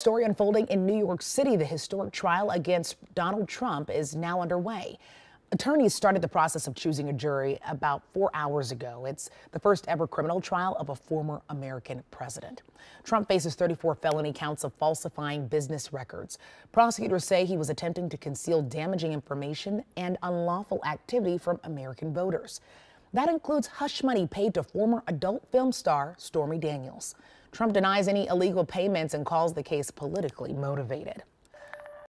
Story unfolding in New York City, the historic trial against Donald Trump is now underway. Attorneys started the process of choosing a jury about 4 hours ago. It's the first ever criminal trial of a former American president. Trump faces 34 felony counts of falsifying business records. Prosecutors say he was attempting to conceal damaging information and unlawful activity from American voters. That includes hush money paid to former adult film star Stormy Daniels. Trump denies any illegal payments and calls the case politically motivated.